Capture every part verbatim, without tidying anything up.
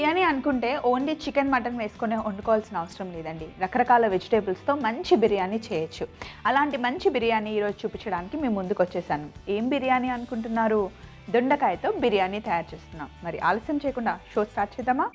బిర్యానీ అనుకుంటే only chicken mutton వేసుకునే వండుకోవాల్సిన అవసరం లేదండి. రకరకాల వెజిటేబుల్స్తో మంచి బిర్యానీ చేయొచ్చు. అలాంటి మంచి బిర్యానీ ఈరోజు చూపించడానికి మేము ముందుకు వచ్చేసాను. ఏం బిర్యానీ అనుకుంటున్నారు? దొండకాయతో బిర్యానీ తయారు చేస్తున్నాం. మరి ఆలస్యం చేయకుండా షో స్టార్ట్ చేద్దామా?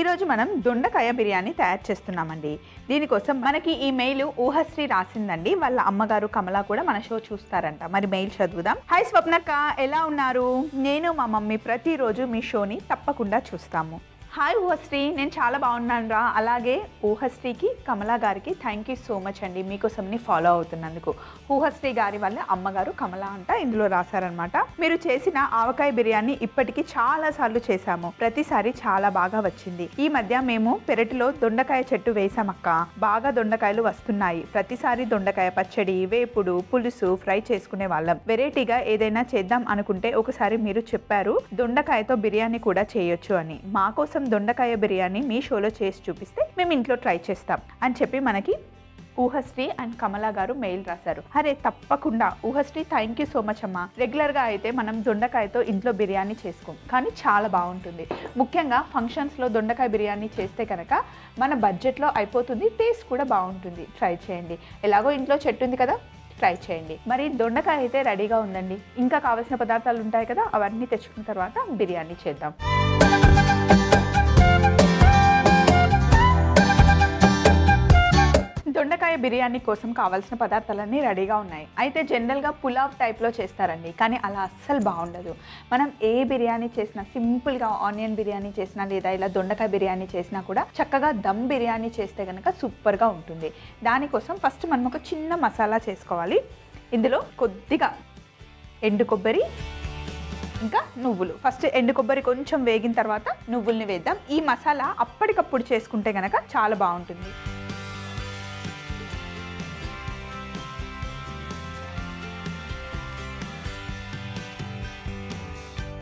ఈరోజు మనం దొండకాయ బిర్యానీ తయారు చేస్తున్నామండి. దీనికోసం మనకి ఈ మెయిల్ ఊహశ్రీ రాసిందండి. వాళ్ళ అమ్మగారు కమల కూడా మన షో చూస్తారంట. మరి మెయిల్ చదువుదాం. హాయ్ స్వప్నక్క, ఎలా ఉన్నారు? నేను మా మమ్మీ ప్రతిరోజు మీ షోని తప్పకుండా చూస్తాము. హాయ్ ఊహశ్రీ, నేను చాలా బాగున్నాను రా. అలాగే ఊహశ్రీకి కమలా గారికి థ్యాంక్ యూ సో మచ్ అండి, మీకోసం ని ఫాలో అవుతున్నందుకు. ఊహశ్రీ గారి వల్ల అమ్మగారు కమలా అంట ఇందులో రాశారనమాట. మీరు చేసిన ఆవకాయ బిర్యానీ ఇప్పటికీ చాలా సార్లు చేశాము, ప్రతిసారి చాలా బాగా వచ్చింది. ఈ మధ్య మేము పెరటిలో దొండకాయ చెట్టు వేసామక్క, బాగా దొండకాయలు వస్తున్నాయి. ప్రతిసారి దొండకాయ పచ్చడి, వేపుడు, పులుసు, ఫ్రై చేసుకునే వాళ్ళం. వెరైటీగా ఏదైనా చేద్దాం అనుకుంటే ఒకసారి మీరు చెప్పారు దొండకాయతో బిర్యానీ కూడా చేయొచ్చు అని. మా కోసం దొండకాయ బిర్యానీ మీ షోలో చేసి చూపిస్తే మేము ఇంట్లో ట్రై చేస్తాం అని చెప్పి మనకి ఊహశ్రీ అండ్ కమలా గారు మెయిల్ రాశారు. అరే తప్పకుండా Uhasri, thank you so much అమ్మా. రెగ్యులర్గా అయితే మనం దొండకాయతో ఇంట్లో బిర్యానీ చేసుకోం, కానీ చాలా బాగుంటుంది. ముఖ్యంగా ఫంక్షన్స్లో దొండకాయ బిర్యానీ చేస్తే కనుక మన బడ్జెట్లో అయిపోతుంది, టేస్ట్ కూడా బాగుంటుంది. ట్రై చేయండి, ఎలాగో ఇంట్లో చెట్టు ఉంది కదా, ట్రై చేయండి. మరి దొండకాయ అయితే రెడీగా ఉందండి. ఇంకా కావాల్సిన పదార్థాలు ఉంటాయి కదా, అవన్నీ తెచ్చుకున్న తర్వాత బిర్యానీ చేద్దాం. దొండకాయ బిర్యానీ కోసం కావాల్సిన పదార్థాలన్నీ రెడీగా ఉన్నాయి. అయితే జనరల్గా పులావ్ టైప్లో చేస్తారండి, కానీ అలా అస్సలు బాగుండదు. మనం ఏ బిర్యానీ చేసినా, సింపుల్గా ఆనియన్ బిర్యానీ చేసినా లేదా ఇలా దొండకాయ బిర్యానీ చేసినా కూడా చక్కగా దమ్ బిర్యానీ చేస్తే కనుక సూపర్గా ఉంటుంది. దానికోసం ఫస్ట్ మనం ఒక చిన్న మసాలా చేసుకోవాలి. ఇందులో కొద్దిగా ఎండు కొబ్బరి, ఇంకా నువ్వులు. ఫస్ట్ ఎండు కొబ్బరి కొంచెం వేగిన తర్వాత నువ్వుల్ని వేద్దాం. ఈ మసాలా అప్పటికప్పుడు చేసుకుంటే కనుక చాలా బాగుంటుంది.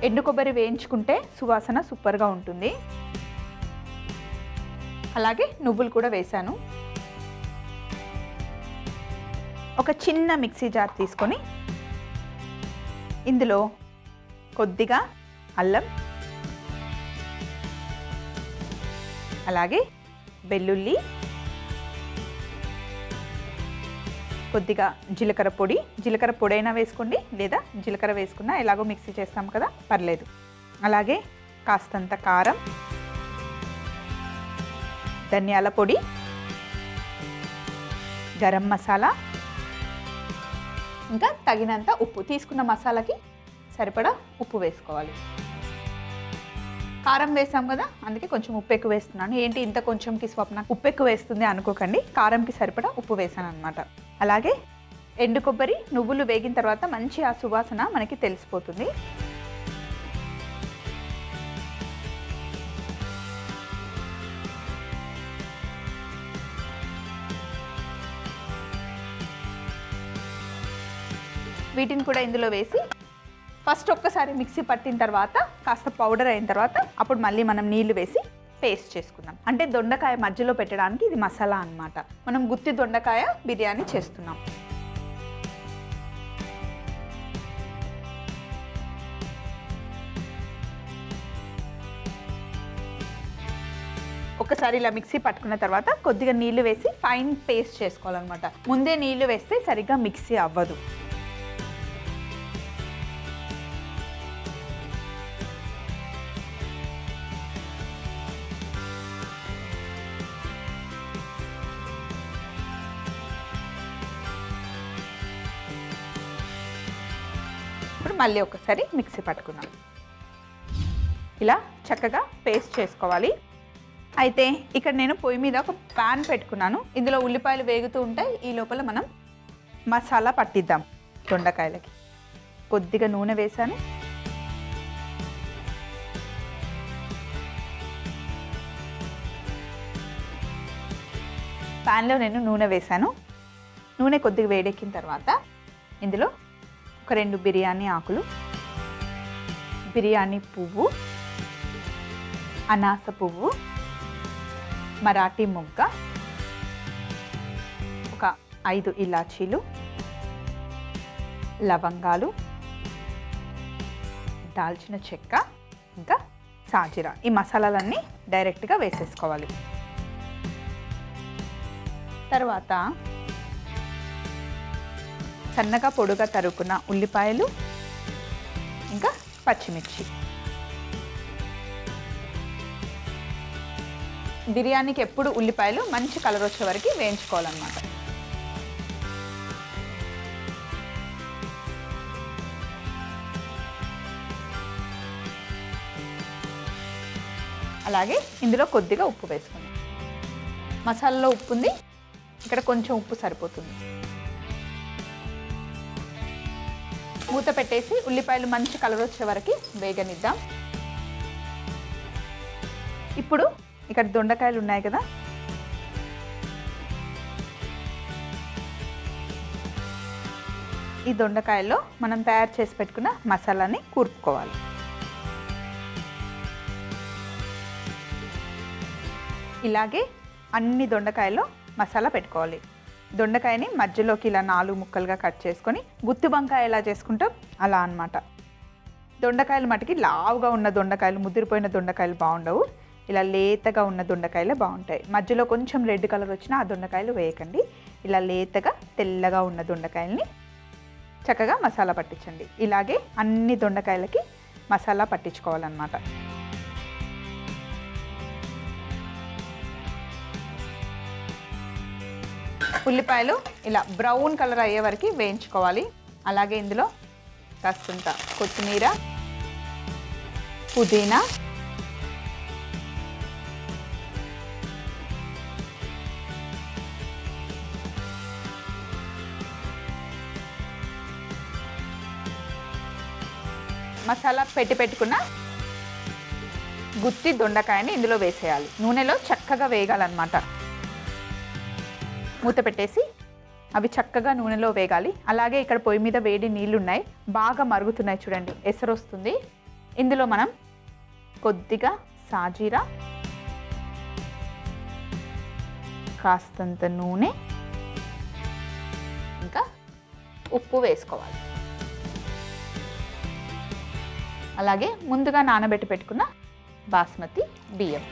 ఎండు కొబ్బరి వేయించుకుంటే సువాసన సూపర్గా ఉంటుంది. అలాగే నువ్వులు కూడా వేసాను. ఒక చిన్న మిక్సీ జార్ తీసుకొని ఇందులో కొద్దిగా అల్లం, అలాగే వెల్లుల్లి, కొద్దిగా జీలకర్ర పొడి. జీలకర్ర పొడి అయినా వేసుకోండి, లేదా జీలకర్ర వేసుకున్నా ఎలాగో మిక్సీ చేస్తాం కదా పర్లేదు. అలాగే కాస్తంత కారం, ధనియాల పొడి, గరం మసాలా, ఇంకా తగినంత ఉప్పు. తీసుకున్న మసాలాకి సరిపడా ఉప్పు వేసుకోవాలి. కారం వేసాం కదా, అందుకే కొంచెం ఉప్పు ఎక్కువ వేస్తున్నాను. ఏంటి ఇంత కొంచెంకి స్వప్న ఉప్పు ఎక్కువ వేస్తుంది అనుకోకండి, కారంకి సరిపడా ఉప్పు వేసాను అనమాట. అలాగే ఎండు కొబ్బరి, నువ్వులు వేగిన తర్వాత మంచి ఆ సువాసన మనకి తెలిసిపోతుంది. వీటిని కూడా ఇందులో వేసి ఫస్ట్ ఒక్కసారి మిక్సీ పట్టిన తర్వాత, కాస్త పౌడర్ అయిన తర్వాత అప్పుడు మళ్ళీ మనం నీళ్లు వేసి పేస్ట్ చేసుకుందాం. అంటే దొండకాయ మధ్యలో పెట్టడానికి ఇది మసాలా అన్నమాట. మనం గుత్తి దొండకాయ బిర్యానీ చేస్తున్నాం. ఒకసారి ఇలా మిక్సీ పట్టుకున్న తర్వాత కొద్దిగా నీళ్లు వేసి ఫైన్ పేస్ట్ చేసుకోవాలన్నమాట. ముందే నీళ్లు వేస్తే సరిగ్గా మిక్సీ అవ్వదు. ఇప్పుడు మళ్ళీ ఒకసారి మిక్సీ పట్టుకున్నాం. ఇలా చక్కగా పేస్ట్ చేసుకోవాలి. అయితే ఇక్కడ నేను పొయ్యి మీద ఒక ప్యాన్ పెట్టుకున్నాను. ఇందులో ఉల్లిపాయలు వేగుతూ ఉంటాయి. ఈ లోపల మనం మసాలా పట్టిద్దాం దొండకాయలకి. కొద్దిగా నూనె వేసాను. ప్యాన్లో నేను నూనె వేసాను. నూనె కొద్దిగా వేడెక్కిన తర్వాత ఇందులో ఒక రెండు బిర్యానీ ఆకులు, బిర్యానీ పువ్వు, అనాస పువ్వు, మరాఠీ మొగ్గ, ఒక ఐదు ఇలాచీలు, లవంగాలు, దాల్చిన చెక్క ఇంకా సాజీరా ఈ మసాలాలన్నీ డైరెక్ట్ గా వేసేసుకోవాలి. తర్వాత సన్నగా పొడుగా తరుకున్న ఉల్లిపాయలు ఇంకా పచ్చిమిర్చి. బిర్యానీకి ఎప్పుడు ఉల్లిపాయలు మంచి కలర్ వచ్చే వరకు వేయించుకోవాలన్నమాట. అలాగే ఇందులో కొద్దిగా ఉప్పు వేసుకుందాం. మసాలాలో ఉప్పు ఉంది, ఇక్కడ కొంచెం ఉప్పు సరిపోతుంది. మూత పెట్టేసి ఉల్లిపాయలు మంచి కలర్ వచ్చే వరకు వేగనిద్దాం. ఇప్పుడు ఇక్కడ దొండకాయలు ఉన్నాయి కదా, ఈ దొండకాయల్లో మనం తయారు చేసి పెట్టుకున్న మసాలాని కూర్పుకోవాలి. ఇలాగే అన్ని దొండకాయల్లో మసాలా పెట్టుకోవాలి. దొండకాయని మధ్యలోకి ఇలా నాలుగు ముక్కలుగా కట్ చేసుకొని గుత్తి వంకాయ ఎలా చేసుకుంటాం అలా అన్నమాట. దొండకాయలు మటుకి లావుగా ఉన్న దొండకాయలు, ముదిరిపోయిన దొండకాయలు బాగుండవు, ఇలా లేతగా ఉన్న దొండకాయలే బాగుంటాయి. మధ్యలో కొంచెం రెడ్ కలర్ వచ్చినా ఆ దొండకాయలు వేయకండి. ఇలా లేతగా తెల్లగా ఉన్న దొండకాయల్ని చక్కగా మసాలా పట్టించండి. ఇలాగే అన్ని దొండకాయలకి మసాలా పట్టించుకోవాలన్నమాట. ఉల్లిపాయలు ఇలా బ్రౌన్ కలర్ అయ్యే వరకు వేయించుకోవాలి. అలాగే ఇందులో కాస్తంత కొత్తిమీర, పుదీనా, మసాలా పెట్టి పెట్టుకున్న గుత్తి దొండకాయని ఇందులో వేసేయాలి. నూనెలో చక్కగా వేగాలన్నమాట. మూత పెట్టేసి అవి చక్కగా నూనెలో వేగాలి. అలాగే ఇక్కడ పొయ్యి మీద వేడి నీళ్ళు ఉన్నాయి, బాగా మరుగుతున్నాయి చూడండి, ఎసరు వస్తుంది. ఇందులో మనం కొద్దిగా సాజీరా, కాస్తంత నూనె, ఇంకా ఉప్పు వేసుకోవాలి. అలాగే ముందుగా నానబెట్టి పెట్టుకున్న బాస్మతి బియ్యం,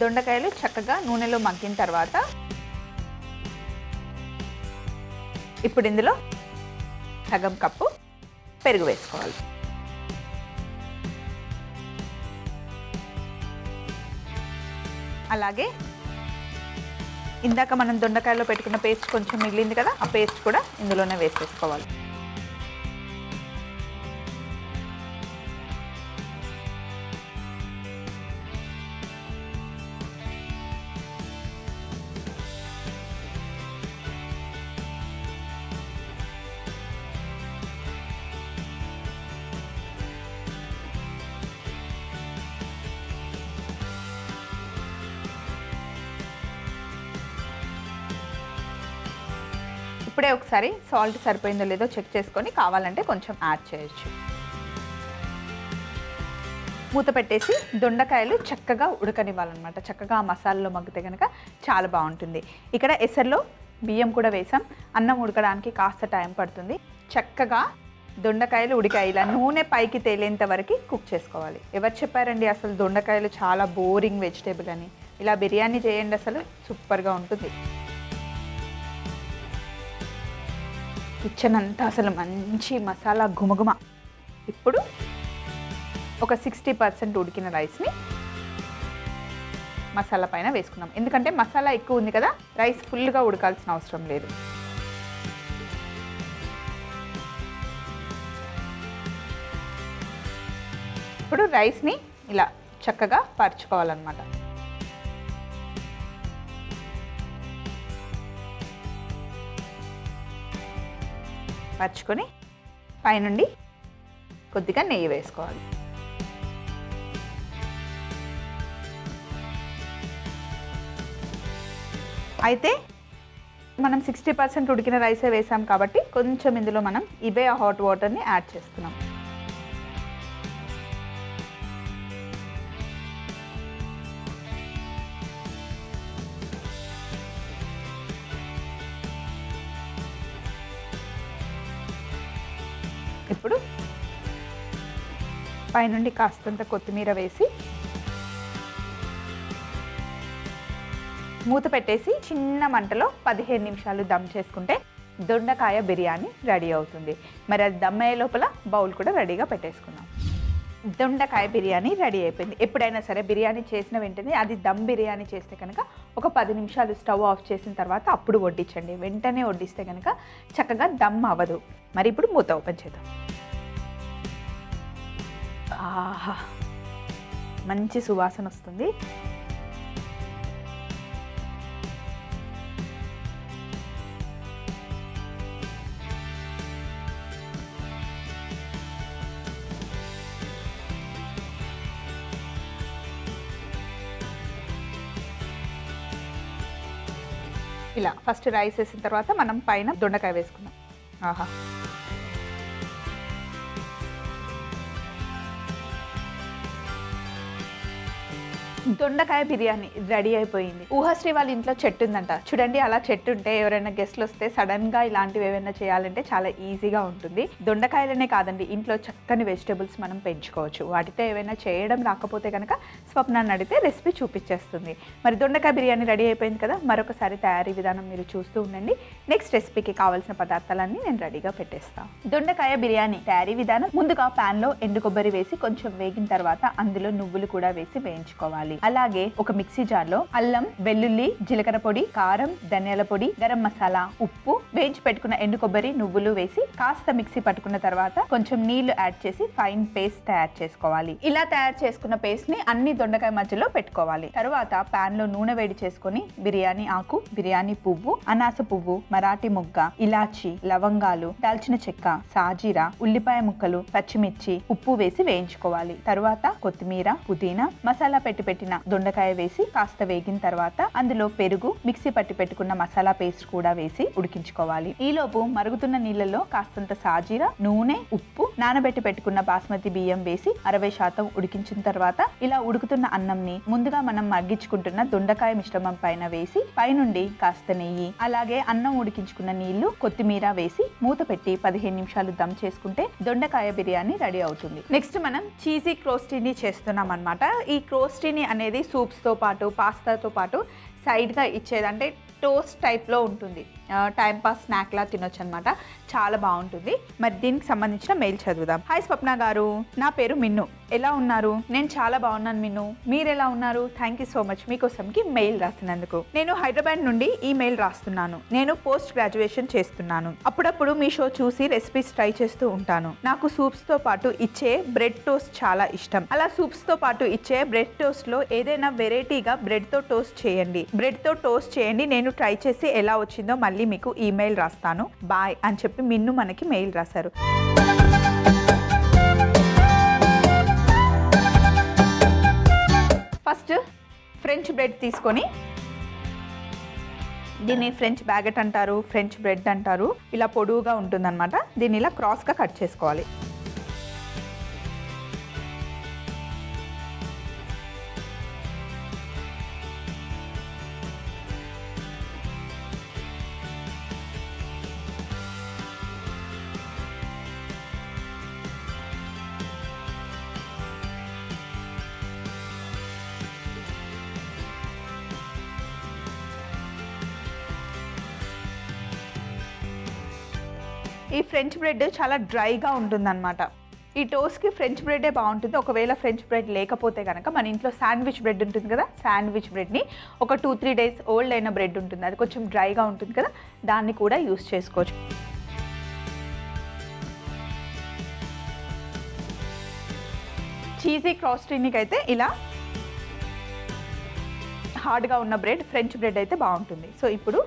దొండకాయలు చక్కగా నూనెలో మగ్గిన తర్వాత ఇప్పుడు ఇందులో సగం కప్పు పెరుగు వేసుకోవాలి. అలాగే ఇందాక మనం దొండకాయలో పెట్టుకున్న పేస్ట్ కొంచెం మిగిలింది కదా, ఆ పేస్ట్ కూడా ఇందులోనే వేసేసుకోవాలి. ఇప్పుడే ఒకసారి సాల్ట్ సరిపోయిందో లేదో చెక్ చేసుకొని కావాలంటే కొంచెం యాడ్ చేయొచ్చు. మూత పెట్టేసి దొండకాయలు చక్కగా ఉడకనివ్వాలన్నమాట. చక్కగా మసాలాలో మగ్గితే కనుక చాలా బాగుంటుంది. ఇక్కడ ఎసర్లో బియ్యం కూడా వేసాం, అన్నం ఉడకడానికి కాస్త టైం పడుతుంది. చక్కగా దొండకాయలు ఉడికాయి, ఇలా నూనె పైకి తేలేంత వరకు కుక్ చేసుకోవాలి. ఎవరు చెప్పారండి అసలు దొండకాయలు చాలా బోరింగ్ వెజిటేబుల్ అని? ఇలా బిర్యానీ చేయండి, అసలు సూపర్గా ఉంటుంది. కిచెన్ అంతా అసలు మంచి మసాలా గుమగుమ. ఇప్పుడు ఒక సిక్స్టీ పర్సెంట్ ఉడికిన రైస్ని మసాలా పైన వేసుకున్నాం. ఎందుకంటే మసాలా ఎక్కువ ఉంది కదా, రైస్ ఫుల్గా ఉడకాల్సిన అవసరం లేదు. ఇప్పుడు రైస్ని ఇలా చక్కగా పరచుకోవాలన్నమాట. పర్చుకొని పైనుండి కొద్దిగా నెయ్యి వేసుకోవాలి. అయితే మనం సిక్స్టీ పర్సెంట్ ఉడికిన రైసే వేసాం కాబట్టి కొంచెం ఇందులో మనం ఇవే హాట్ వాటర్ని యాడ్ చేస్తున్నాం. ఇప్పుడు పైనుండి కాస్తంత కొత్తిమీర వేసి మూత పెట్టేసి చిన్న మంటలో పదిహేను నిమిషాలు దమ్ చేసుకుంటే దొండకాయ బిర్యానీ రెడీ అవుతుంది. మరి అది దమ్ అయ్యే లోపల బౌల్ కూడా రెడీగా పెట్టేసుకున్నాం. దొండకాయ బిర్యానీ రెడీ అయిపోయింది. ఎప్పుడైనా సరే బిర్యానీ చేసిన వెంటనే అది దమ్ బిర్యానీ చేస్తే కనుక ఒక పది నిమిషాలు స్టవ్ ఆఫ్ చేసిన తర్వాత అప్పుడు వడ్డించండి. వెంటనే వడ్డిస్తే కనుక చక్కగా దమ్ అవ్వదు. మరి ఇప్పుడు మూత ఓపెన్ చేద్దాం. ఆహా, మంచి సువాసన వస్తుంది. ఇలా ఫస్ట్ రైస్ వేసిన తర్వాత మనం పైన దొండకాయ వేసుకున్నాం. ఆహా, దొండకాయ బిర్యానీ రెడీ అయిపోయింది. ఊహశ్రీ వాళ్ళ ఇంట్లో చెట్టు ఉందంట చూడండి. అలా చెట్టు ఉంటే ఎవరైనా గెస్ట్లు వస్తే సడన్ గా ఇలాంటివి ఏమైనా చేయాలంటే చాలా ఈజీగా ఉంటుంది. దొండకాయలనే కాదండి, ఇంట్లో చక్కని వెజిటబుల్స్ మనం పెంచుకోవచ్చు. వాటితో ఏమైనా చేయడం రాకపోతే కనుక స్వప్నాన్ని అడిగితే రెసిపీ చూపించేస్తుంది. మరి దొండకాయ బిర్యానీ రెడీ అయిపోయింది కదా. మరొకసారి తయారీ విధానం మీరు చూస్తూ ఉండండి. నెక్స్ట్ రెసిపీకి కావాల్సిన పదార్థాలన్నీ నేను రెడీగా పెట్టేస్తాను. దొండకాయ బిర్యానీ తయారీ విధానం: ముందుగా ప్యాన్ లో ఎండు కొబ్బరి వేసి కొంచెం వేగిన తర్వాత అందులో నువ్వులు కూడా వేసి వేయించుకోవాలి. అలాగే ఒక మిక్సీ జార్ లో అల్లం, వెల్లుల్లి, జీలకర్ర పొడి, కారం, ధనియాల పొడి, గరం మసాలా, ఉప్పు, వేయించి పెట్టుకున్న ఎండు కొబ్బరి, నువ్వులు వేసి కాస్త మిక్సీ పట్టుకున్న తర్వాత కొంచెం నీళ్లు యాడ్ చేసి ఫైన్ పేస్ట్ తయారు చేసుకోవాలి. ఇలా తయారు చేసుకున్న పేస్ట్ ని అన్ని దొండకాయ మధ్యలో పెట్టుకోవాలి. తర్వాత ప్యాన్ లో నూనె వేడి చేసుకుని బిర్యానీ ఆకు, బిర్యానీ పువ్వు, అనాస పువ్వు, మరాఠీ మొగ్గ, ఇలాచి, లవంగాలు, దాల్చిన చెక్క, సాజీరా, ఉల్లిపాయ ముక్కలు, పచ్చిమిర్చి, ఉప్పు వేసి వేయించుకోవాలి. తర్వాత కొత్తిమీర, పుదీనా, మసాలా పెట్టి పెట్టి దొండకాయ వేసి కాస్త వేగిన తర్వాత అందులో పెరుగు, మిక్సీ పట్టి పెట్టుకున్న మసాలా పేస్ట్ కూడా వేసి ఉడికించుకోవాలి. ఈలోపు మరుగుతున్న నీళ్లలో కాస్తంత సాజీరా, నూనె, ఉప్పు, నానబెట్టి పెట్టుకున్న బాస్మతి బియ్యం వేసి అరవై శాతం ఉడికించిన తర్వాత ఇలా ఉడుకుతున్న అన్నంని ముందుగా మనం మగ్గించుకుంటున్న దొండకాయ మిశ్రమం పైన వేసి పైనుండి కాస్త నెయ్యి, అలాగే అన్నం ఉడికించుకున్న నీళ్లు, కొత్తిమీర వేసి మూత పెట్టి పదిహేను నిమిషాలు దమ్ చేసుకుంటే దొండకాయ బిర్యానీ రెడీ అవుతుంది. నెక్స్ట్ మనం చీజీ క్రోస్టీని చేస్తున్నాం అనమాట. ఈ క్రోస్టీని అనేది సూప్స్తో పాటు, పాస్తాతో పాటు సైడ్గా ఇచ్చేదంటే టోస్ట్ టైప్లో ఉంటుంది. టైంపాస్ స్నాక్లా తినొచ్చు అనమాట. చాలా బాగుంటుంది. మరి దీనికి సంబంధించిన మెయిల్ చదువుదాం. హాయ్ స్వప్న గారు, నా పేరు మిన్ను. ఎలా ఉన్నారు? నేను చాలా బాగున్నాను మిన్ను, మీరు ఎలా ఉన్నారు? థ్యాంక్ యూ సో మచ్ మీకోసంకి మెయిల్ రాసినందుకు. నేను హైదరాబాద్ నుండి ఈ మెయిల్ రాస్తున్నాను. నేను పోస్ట్ గ్రాడ్యుయేషన్ చేస్తున్నాను. అప్పుడప్పుడు మీ షో చూసి రెసిపీస్ ట్రై చేస్తూ ఉంటాను. నాకు సూప్స్తో పాటు ఇచ్చే బ్రెడ్ టోస్ట్ చాలా ఇష్టం. అలా సూప్స్తో పాటు ఇచ్చే బ్రెడ్ టోస్ట్లో ఏదైనా వెరైటీగా బ్రెడ్తో టోస్ట్ చేయండి. బ్రెడ్తో టోస్ట్ చేయండి. నేను ట్రై చేసి ఎలా వచ్చిందో మళ్ళీ మీకు ఈమెయిల్ రాస్తాను. బాయ్ అని చెప్పి మిన్ను మనకి మెయిల్ రాశారు. ఫస్ట్ ఫ్రెంచ్ బ్రెడ్ తీసుకొని, దీన్ని ఫ్రెంచ్ బ్యాగెట్ అంటారు, ఫ్రెంచ్ బ్రెడ్ అంటారు. ఇలా పొడువుగా ఉంటుందన్నమాట. దీన్ని ఇలా క్రాస్గా కట్ చేసుకోవాలి. ఈ ఫ్రెంచ్ బ్రెడ్ చాలా డ్రైగా ఉంటుందన్నమాట. ఈ టోస్ట్కి ఫ్రెంచ్ బ్రెడే బాగుంటుంది. ఒకవేళ ఫ్రెంచ్ బ్రెడ్ లేకపోతే కనుక మన ఇంట్లో శాండ్విచ్ బ్రెడ్ ఉంటుంది కదా, శాండ్విచ్ బ్రెడ్ని ఒక టూ త్రీ డేస్ ఓల్డ్ అయిన బ్రెడ్ ఉంటుంది, అది కొంచెం డ్రైగా ఉంటుంది కదా, దాన్ని కూడా యూస్ చేసుకోవచ్చు. చీజీ క్రాస్ట్రీనికి అయితే ఇలా హార్డ్గా ఉన్న బ్రెడ్, ఫ్రెంచ్ బ్రెడ్ అయితే బాగుంటుంది. సో ఇప్పుడు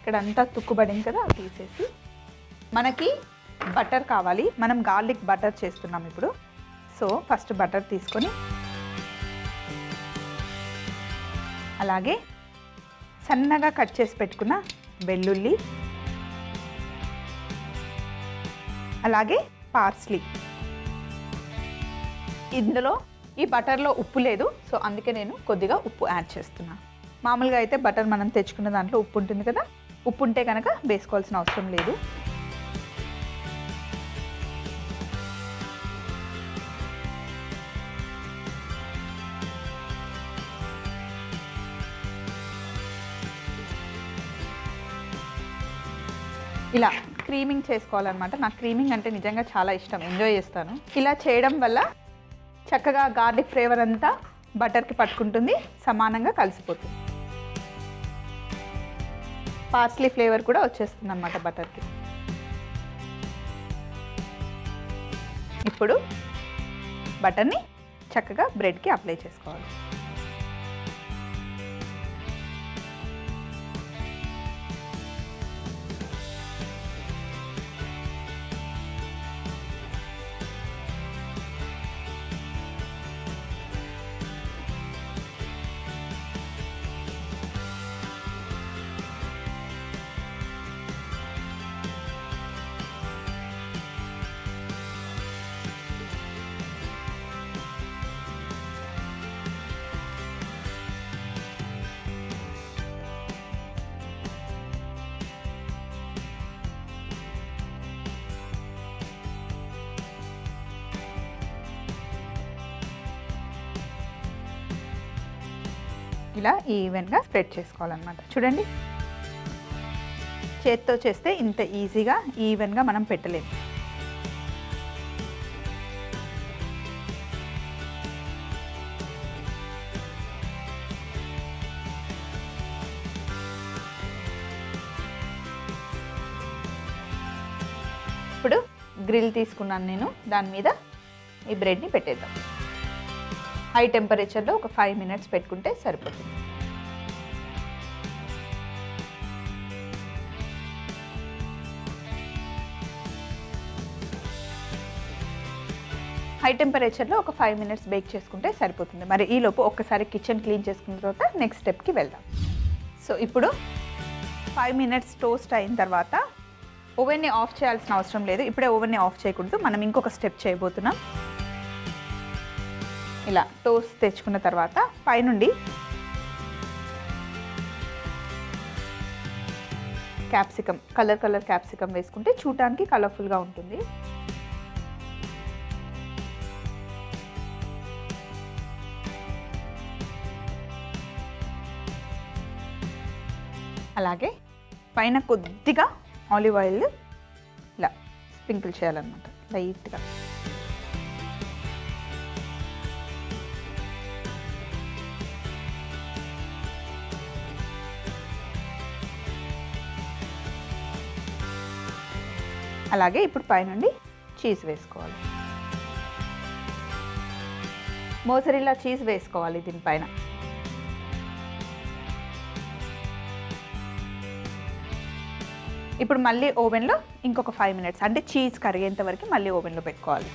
ఇక్కడ అంతా తుక్కుబడింది కదా, తీసేసి మనకి butter kavali. Manam garlic butter chestunnam ippudu. So first butter teeskoni alage sannaga cut chesi pettukunna bellulli alage parsley. ఇందులో ఈ బటర్ లో ఉప్పు లేదు సో అందుకే నేను కొద్దిగా ఉప్పు యాడ్ చేస్తున్నా. మామూలుగా అయితే బటర్ మనం తెచ్చుకున్న దాంట్లో ఉప్పు ఉంటుంది కదా, ఉప్పు ఉంటే గనక వేసుకోవాల్సిన అవసరం లేదు. ఇలా క్రీమింగ్ చేసుకోవాలన్నమాట. నాకు క్రీమింగ్ అంటే నిజంగా చాలా ఇష్టం, ఎంజాయ్ చేస్తాను. ఇలా చేయడం వల్ల చక్కగా గార్లిక్ ఫ్లేవర్ అంతా బటర్కి పట్టుకుంటుంది, సమానంగా కలిసిపోతుంది. పార్స్లీ ఫ్లేవర్ కూడా వచ్చేస్తుంది అన్నమాట బటర్కి. ఇప్పుడు బటర్ని చక్కగా బ్రెడ్కి అప్లై చేసుకోవాలి. ఇలా ఈవెన్గా స్ప్రెడ్ చేసుకోవాలన్నమాట. చూడండి, చేత్తో చేస్తే ఇంత ఈజీగా ఈవెన్గా మనం పెట్టలేము. ఇప్పుడు గ్రిల్ తీసుకున్నాను నేను, దాని మీద ఈ బ్రెడ్ని పెట్టేద్దాం. హై టెంపరేచర్లో ఒక ఫైవ్ మినిట్స్ పెట్టుకుంటే సరిపోతుంది. హై టెంపరేచర్లో ఒక ఫైవ్ మినిట్స్ బేక్ చేసుకుంటే సరిపోతుంది. మరి ఈలోపు ఒక్కసారి కిచెన్ క్లీన్ చేసుకున్న తర్వాత నెక్స్ట్ స్టెప్కి వెళ్దాం. సో ఇప్పుడు ఫైవ్ మినిట్స్ టోస్ట్ అయిన తర్వాత ఓవెన్ని ఆఫ్ చేయాల్సిన అవసరం లేదు. ఇప్పుడే ఓవెన్ని ఆఫ్ చేయకూడదు, మనం ఇంకొక స్టెప్ చేయబోతున్నాం. ఇలా టోస్ట్ తెచ్చుకున్న తర్వాత పైనుండి క్యాప్సికమ్, కలర్ కలర్ క్యాప్సికమ్ వేసుకుంటే చూడటానికి కలర్ఫుల్గా ఉంటుంది. అలాగే పైన కొద్దిగా ఆలివ్ ఆయిల్ ఇలా స్ప్రింకిల్ చేయాలన్నమాట, లైట్గా. అలాగే ఇప్పుడు పైనుండి చీజ్ వేసుకోవాలి, మోసరిల్లా చీజ్ వేసుకోవాలి దీనిపైన. ఇప్పుడు మళ్ళీ ఓవెన్లో ఇంకొక ఫైవ్ మినిట్స్ అంటే చీజ్ కరిగేంత వరకు మళ్ళీ ఓవెన్లో పెట్టుకోవాలి.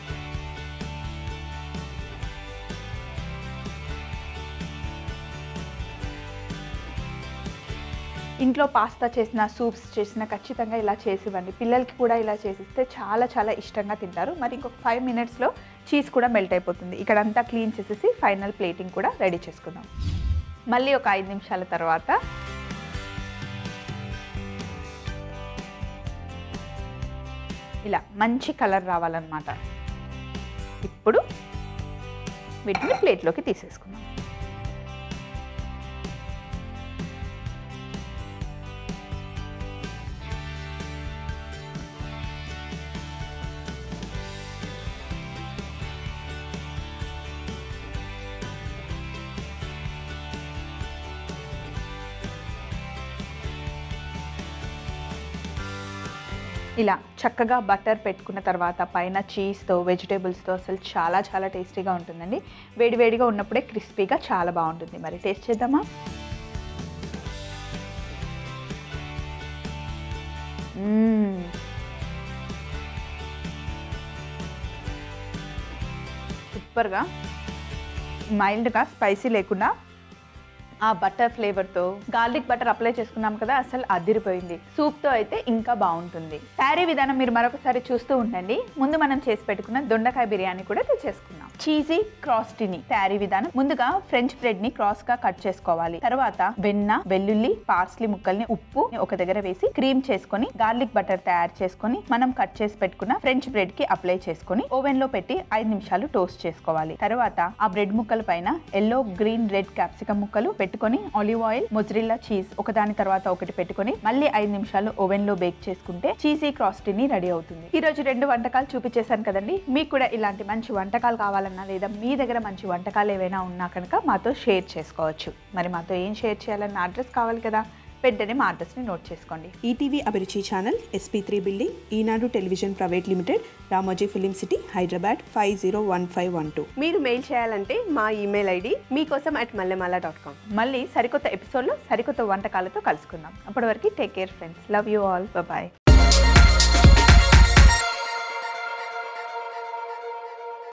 ఇంట్లో పాస్తా చేసినా, సూప్స్ చేసినా ఖచ్చితంగా ఇలా చేసివ్వండి. పిల్లలకి కూడా ఇలా చేసిస్తే చాలా చాలా ఇష్టంగా తింటారు. మరి ఇంకొక ఫైవ్ మినిట్స్లో చీజ్ కూడా మెల్ట్ అయిపోతుంది. ఇక్కడంతా క్లీన్ చేసేసి ఫైనల్ ప్లేటింగ్ కూడా రెడీ చేసుకుందాం. మళ్ళీ ఒక ఐదు నిమిషాల తర్వాత ఇలా మంచి కలర్ రావాలన్నమాట. ఇప్పుడు వీటిని ప్లేట్లోకి తీసేసుకుందాం. ఇలా చక్కగా బటర్ పెట్టుకున్న తర్వాత పైన చీజ్తో, వెజిటేబుల్స్తో అసలు చాలా చాలా టేస్టీగా ఉంటుందండి. వేడివేడిగా ఉన్నప్పుడే క్రిస్పీగా చాలా బాగుంటుంది. మరి టేస్ట్ చేద్దామా? సూపర్గా మైల్డ్గా స్పైసీ లేకుండా ఆ బటర్ ఫ్లేవర్తో గార్లిక్ బటర్ అప్లై చేసుకున్నాం కదా, అసలు అదిరిపోయింది. సూప్తో అయితే ఇంకా బాగుంటుంది. తయారీ విధానం మీరు మరొకసారి చూస్తూ ఉండండి. ముందు మనం చేసి పెట్టుకున్న దొండకాయ బిర్యానీ కూడా తెచ్చేసుకున్నాం. చీజీ క్రాస్టీని తయారీ విధానం, ముందుగా ఫ్రెంచ్ బ్రెడ్ ని క్రాస్ గా కట్ చేసుకోవాలి. తర్వాత వెన్న, వెల్లుల్లి, పార్స్లీ ముక్కల్ని, ఉప్పు ఒక దగ్గర వేసి క్రీమ్ చేసుకుని గార్లిక్ బటర్ తయారు చేసుకుని మనం కట్ చేసి పెట్టుకున్న ఫ్రెంచ్ బ్రెడ్ కి అప్లై చేసుకుని ఓవెన్ లో పెట్టి ఐదు నిమిషాలు టోస్ట్ చేసుకోవాలి. తర్వాత ఆ బ్రెడ్ ముక్కల పైన ఎల్లో, గ్రీన్, రెడ్ క్యాప్సికమ్ ముక్కలు పెట్టుకొని ఆలివ్ ఆయిల్, మొజరిల్లా చీజ్ ఒకదాని తర్వాత ఒకటి పెట్టుకొని మళ్ళీ ఐదు నిమిషాలు ఓవెన్ లో బేక్ చేసుకుంటే చీజీ క్రాస్టీని రెడీ అవుతుంది. ఈ రోజు రెండు వంటకాలు చూపించేశాను కదండి. మీకు కూడా ఇలాంటి మంచి వంటకాలు కావాలన్నా, లేదా మీ దగ్గర మంచి వంటకాలు ఏవైనా ఉన్నా కనుక మాతో షేర్ చేసుకోవచ్చు. మరి మాతో ఏం షేర్ చేయాలన్న అడ్రస్ కావాలి కదా, వెంటనే మా అడ్రస్ని నోట్ చేసుకోండి. ETV Abhiruchi channel, SP three building, Eenadu television private limited, Ramoji film city, Hyderabad five zero one five one two. మీరు మెయిల్ చేయాలంటే మా ఈమెయిల్ ఐడి మీకోసం అట్ మల్లెమాల డాట్ కామ్. మళ్ళీ సరికొత్త ఎపిసోడ్లో సరికొత్త వంటకాలతో కలుసుకుందాం. అప్పటి వరకు take care friends. Love you all. Bye.